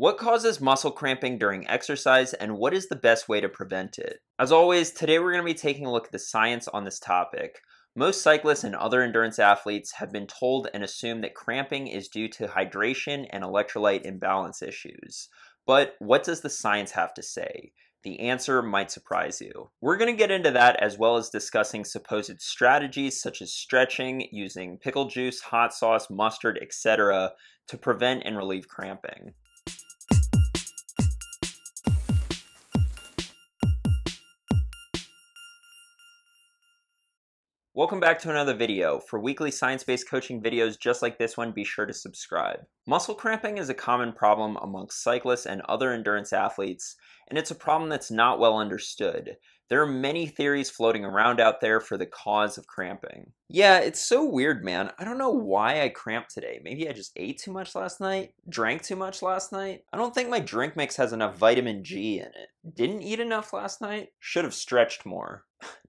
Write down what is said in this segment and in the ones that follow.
What causes muscle cramping during exercise and what is the best way to prevent it? As always, today we're going to be taking a look at the science on this topic. Most cyclists and other endurance athletes have been told and assume that cramping is due to hydration and electrolyte imbalance issues. But what does the science have to say? The answer might surprise you. We're going to get into that as well as discussing supposed strategies such as stretching, using pickle juice, hot sauce, mustard, etc. to prevent and relieve cramping. Welcome back to another video. For weekly science-based coaching videos just like this one, be sure to subscribe. Muscle cramping is a common problem amongst cyclists and other endurance athletes, and it's a problem that's not well understood. There are many theories floating around out there for the cause of cramping. Yeah, it's so weird, man. I don't know why I cramped today. Maybe I just ate too much last night? Drank too much last night? I don't think my drink mix has enough vitamin G in it. Didn't eat enough last night? Should have stretched more.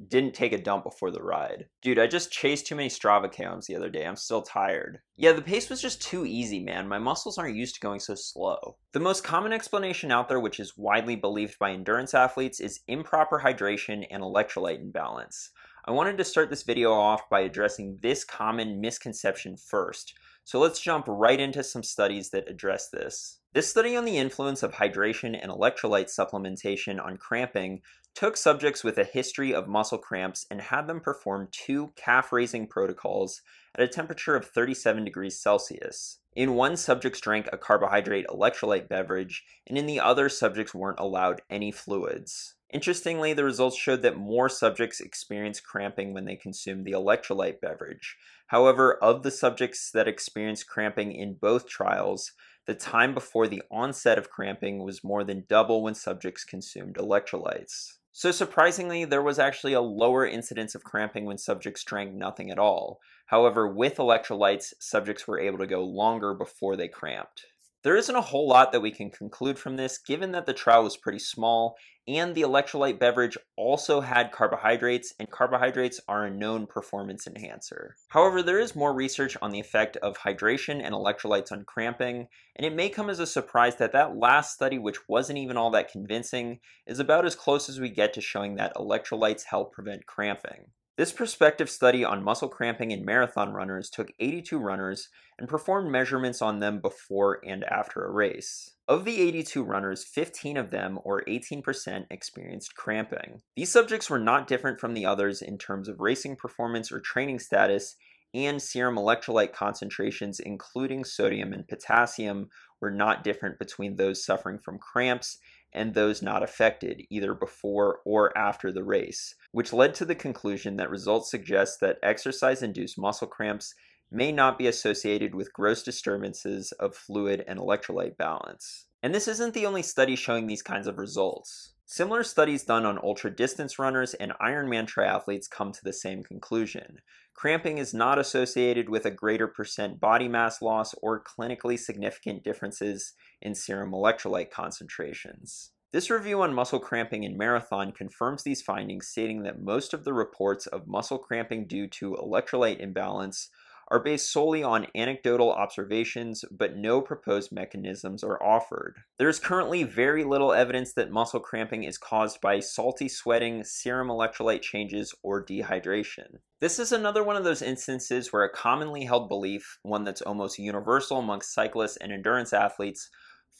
Didn't take a dump before the ride. Dude, I just chased too many Strava KOMs the other day. I'm still tired. Yeah, the pace was just too easy, man. My muscles aren't used to going so slow. The most common explanation out there, which is widely believed by endurance athletes, is improper hydration and electrolyte imbalance. I wanted to start this video off by addressing this common misconception first. So let's jump right into some studies that address this. This study on the influence of hydration and electrolyte supplementation on cramping took subjects with a history of muscle cramps and had them perform two calf-raising protocols at a temperature of 37 degrees Celsius. In one, subjects drank a carbohydrate electrolyte beverage, and in the other, subjects weren't allowed any fluids. Interestingly, the results showed that more subjects experienced cramping when they consumed the electrolyte beverage. However, of the subjects that experienced cramping in both trials, the time before the onset of cramping was more than double when subjects consumed electrolytes. So surprisingly, there was actually a lower incidence of cramping when subjects drank nothing at all. However, with electrolytes, subjects were able to go longer before they cramped. There isn't a whole lot that we can conclude from this, given that the trial was pretty small, and the electrolyte beverage also had carbohydrates, and carbohydrates are a known performance enhancer. However, there is more research on the effect of hydration and electrolytes on cramping, and it may come as a surprise that that last study, which wasn't even all that convincing, is about as close as we get to showing that electrolytes help prevent cramping. This prospective study on muscle cramping in marathon runners took 82 runners and performed measurements on them before and after a race. Of the 82 runners, 15 of them, or 18%, experienced cramping. These subjects were not different from the others in terms of racing performance or training status, and serum electrolyte concentrations, including sodium and potassium, were not different between those suffering from cramps and those not affected, either before or after the race, which led to the conclusion that results suggest that exercise-induced muscle cramps may not be associated with gross disturbances of fluid and electrolyte balance. And this isn't the only study showing these kinds of results. Similar studies done on ultra-distance runners and Ironman triathletes come to the same conclusion. Cramping is not associated with a greater percent body mass loss or clinically significant differences in serum electrolyte concentrations. This review on muscle cramping in marathon confirms these findings, stating that most of the reports of muscle cramping due to electrolyte imbalance are based solely on anecdotal observations, but no proposed mechanisms are offered. There is currently very little evidence that muscle cramping is caused by salty sweating, serum electrolyte changes, or dehydration. This is another one of those instances where a commonly held belief, one that's almost universal amongst cyclists and endurance athletes,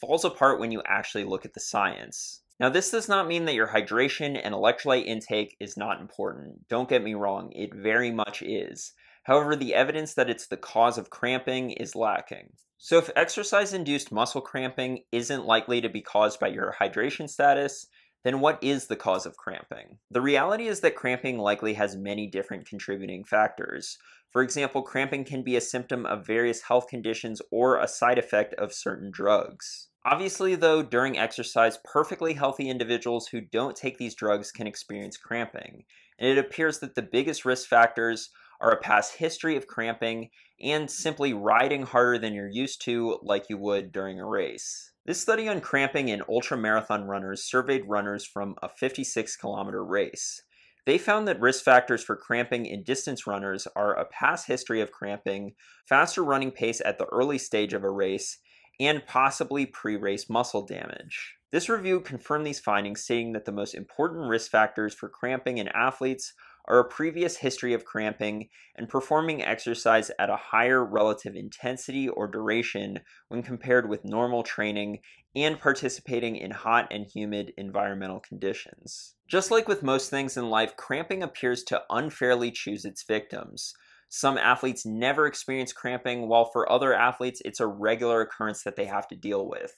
falls apart when you actually look at the science. Now, this does not mean that your hydration and electrolyte intake is not important. Don't get me wrong, it very much is. However, the evidence that it's the cause of cramping is lacking. So if exercise-induced muscle cramping isn't likely to be caused by your hydration status, then what is the cause of cramping? The reality is that cramping likely has many different contributing factors. For example, cramping can be a symptom of various health conditions or a side effect of certain drugs. Obviously, though, during exercise, perfectly healthy individuals who don't take these drugs can experience cramping, and it appears that the biggest risk factors are a past history of cramping and simply riding harder than you're used to, like you would during a race. This study on cramping in ultramarathon runners surveyed runners from a 56-kilometer race. They found that risk factors for cramping in distance runners are a past history of cramping, faster running pace at the early stage of a race, and possibly pre-race muscle damage. This review confirmed these findings, stating that the most important risk factors for cramping in athletes are a previous history of cramping and performing exercise at a higher relative intensity or duration when compared with normal training and participating in hot and humid environmental conditions. Just like with most things in life, cramping appears to unfairly choose its victims. Some athletes never experience cramping, while for other athletes it's a regular occurrence that they have to deal with.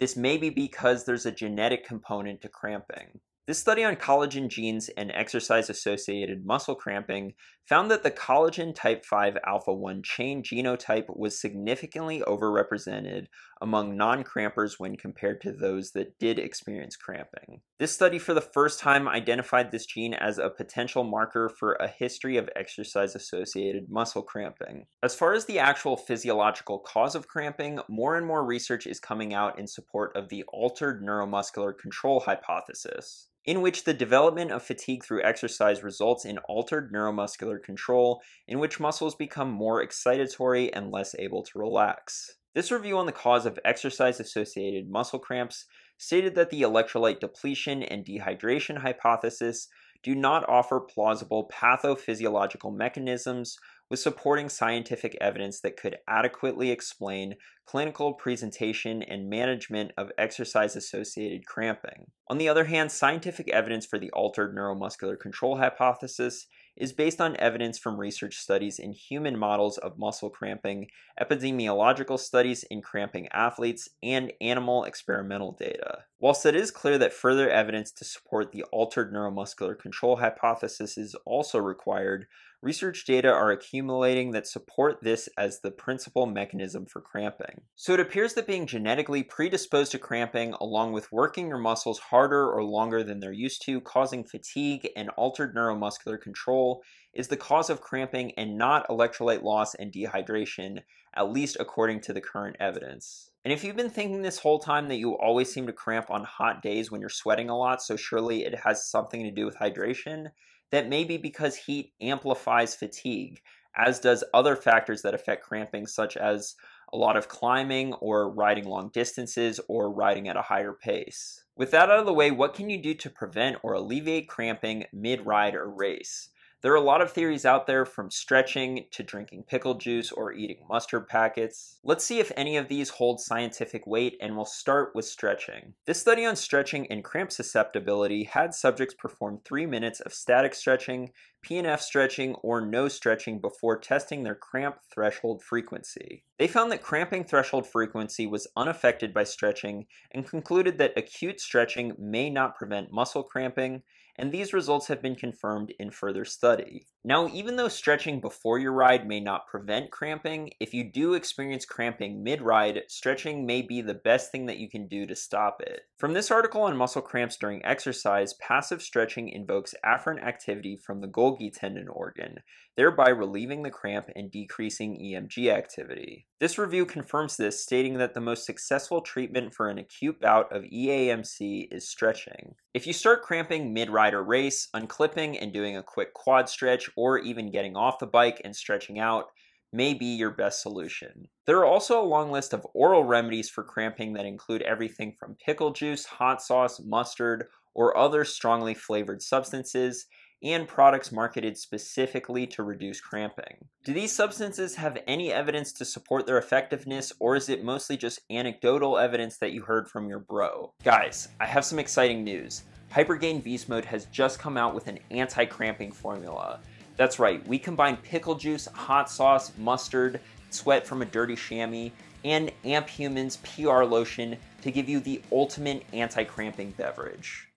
This may be because there's a genetic component to cramping. This study on collagen genes and exercise-associated muscle cramping found that the collagen type 5 alpha 1 chain genotype was significantly overrepresented among non-crampers when compared to those that did experience cramping. This study for the first time identified this gene as a potential marker for a history of exercise-associated muscle cramping. As far as the actual physiological cause of cramping, more and more research is coming out in support of the altered neuromuscular control hypothesis, in which the development of fatigue through exercise results in altered neuromuscular control, in which muscles become more excitatory and less able to relax. This review on the cause of exercise-associated muscle cramps stated that the electrolyte depletion and dehydration hypothesis do not offer plausible pathophysiological mechanisms with supporting scientific evidence that could adequately explain clinical presentation and management of exercise-associated cramping. On the other hand, scientific evidence for the altered neuromuscular control hypothesis is based on evidence from research studies in human models of muscle cramping, epidemiological studies in cramping athletes, and animal experimental data. Whilst it is clear that further evidence to support the altered neuromuscular control hypothesis is also required, research data are accumulating that support this as the principal mechanism for cramping. So it appears that being genetically predisposed to cramping, along with working your muscles harder or longer than they're used to, causing fatigue and altered neuromuscular control, is the cause of cramping and not electrolyte loss and dehydration, at least according to the current evidence. And if you've been thinking this whole time that you always seem to cramp on hot days when you're sweating a lot, so surely it has something to do with hydration, that may be because heat amplifies fatigue, as does other factors that affect cramping, such as a lot of climbing or riding long distances or riding at a higher pace. With that out of the way, what can you do to prevent or alleviate cramping mid-ride or race? There are a lot of theories out there, from stretching to drinking pickle juice or eating mustard packets. Let's see if any of these hold scientific weight, and we'll start with stretching. This study on stretching and cramp susceptibility had subjects perform 3 minutes of static stretching, PNF stretching, or no stretching before testing their cramp threshold frequency. They found that cramping threshold frequency was unaffected by stretching and concluded that acute stretching may not prevent muscle cramping, and these results have been confirmed in further study. Now, even though stretching before your ride may not prevent cramping, if you do experience cramping mid-ride, stretching may be the best thing that you can do to stop it. From this article on muscle cramps during exercise, passive stretching invokes afferent activity from the Golgi tendon organ, thereby relieving the cramp and decreasing EMG activity. This review confirms this, stating that the most successful treatment for an acute bout of EAMC is stretching. If you start cramping mid-ride or race, unclipping and doing a quick quad stretch, or even getting off the bike and stretching out, may be your best solution. There are also a long list of oral remedies for cramping that include everything from pickle juice, hot sauce, mustard, or other strongly flavored substances, and products marketed specifically to reduce cramping. Do these substances have any evidence to support their effectiveness, or is it mostly just anecdotal evidence that you heard from your bro? Guys, I have some exciting news. Hypergain Beast Mode has just come out with an anti-cramping formula. That's right, we combine pickle juice, hot sauce, mustard, sweat from a dirty chamois, and Amp Human's PR lotion to give you the ultimate anti-cramping beverage.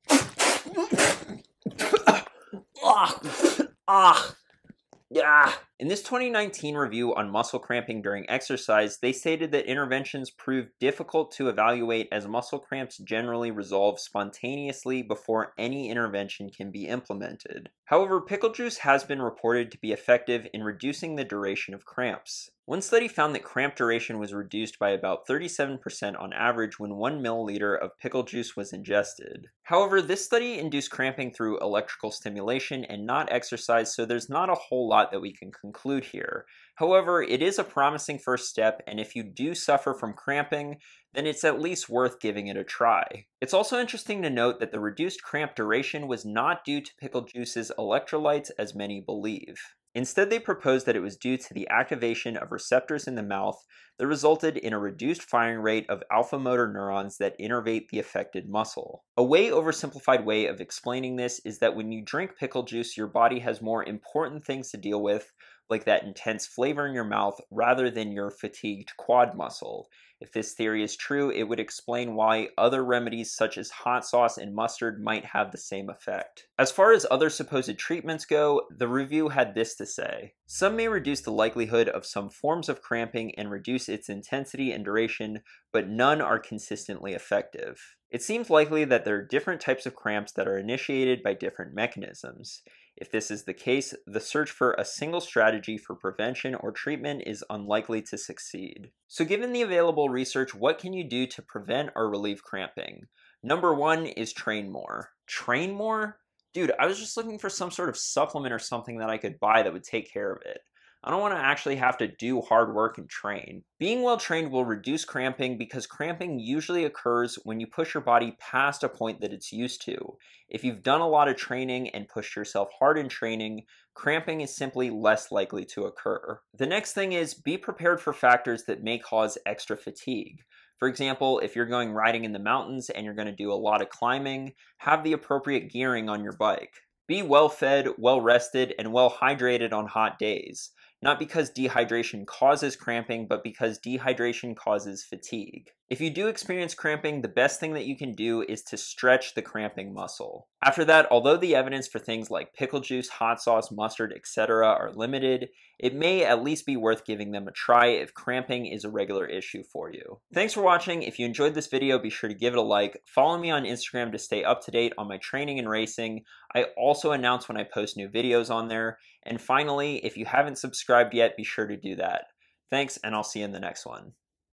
In this 2019 review on muscle cramping during exercise, they stated that interventions proved difficult to evaluate, as muscle cramps generally resolve spontaneously before any intervention can be implemented. However, pickle juice has been reported to be effective in reducing the duration of cramps. One study found that cramp duration was reduced by about 37% on average when 1 milliliter of pickle juice was ingested. However, this study induced cramping through electrical stimulation and not exercise, so there's not a whole lot that we can conclude conclude here. However, it is a promising first step, and if you do suffer from cramping, then it's at least worth giving it a try. It's also interesting to note that the reduced cramp duration was not due to pickle juice's electrolytes, as many believe. Instead, they proposed that it was due to the activation of receptors in the mouth that resulted in a reduced firing rate of alpha motor neurons that innervate the affected muscle. A way oversimplified way of explaining this is that when you drink pickle juice, your body has more important things to deal with, like that intense flavor in your mouth, rather than your fatigued quad muscle. If this theory is true, it would explain why other remedies such as hot sauce and mustard might have the same effect. As far as other supposed treatments go, the review had this to say. Some may reduce the likelihood of some forms of cramping and reduce its intensity and duration, but none are consistently effective. It seems likely that there are different types of cramps that are initiated by different mechanisms. If this is the case, the search for a single strategy for prevention or treatment is unlikely to succeed. So given the available research, what can you do to prevent or relieve cramping? Number one is train more. Train more? Dude, I was just looking for some sort of supplement or something that I could buy that would take care of it. I don't want to actually have to do hard work and train. Being well trained will reduce cramping because cramping usually occurs when you push your body past a point that it's used to. If you've done a lot of training and pushed yourself hard in training, cramping is simply less likely to occur. The next thing is be prepared for factors that may cause extra fatigue. For example, if you're going riding in the mountains and you're going to do a lot of climbing, have the appropriate gearing on your bike. Be well fed, well rested, and well hydrated on hot days. Not because dehydration causes cramping, but because dehydration causes fatigue. If you do experience cramping, the best thing that you can do is to stretch the cramping muscle. After that, although the evidence for things like pickle juice, hot sauce, mustard, etc. are limited, it may at least be worth giving them a try if cramping is a regular issue for you. Thanks for watching. If you enjoyed this video, be sure to give it a like. Follow me on Instagram to stay up to date on my training and racing. I also announce when I post new videos on there. And finally, if you haven't subscribed yet, be sure to do that. Thanks, and I'll see you in the next one.